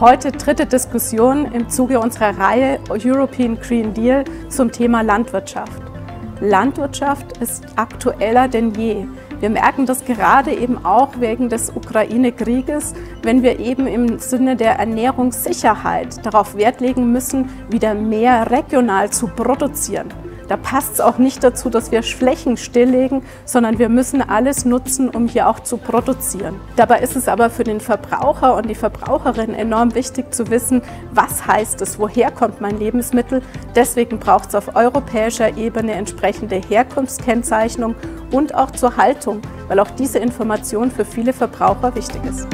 Heute dritte Diskussion im Zuge unserer Reihe European Green Deal zum Thema Landwirtschaft. Landwirtschaft ist aktueller denn je. Wir merken das gerade eben auch wegen des Ukraine-Krieges, wenn wir eben im Sinne der Ernährungssicherheit darauf Wert legen müssen, wieder mehr regional zu produzieren. Da passt es auch nicht dazu, dass wir Flächen stilllegen, sondern wir müssen alles nutzen, um hier auch zu produzieren. Dabei ist es aber für den Verbraucher und die Verbraucherin enorm wichtig zu wissen, was heißt es, woher kommt mein Lebensmittel. Deswegen braucht es auf europäischer Ebene entsprechende Herkunftskennzeichnung und auch zur Haltung, weil auch diese Information für viele Verbraucher wichtig ist.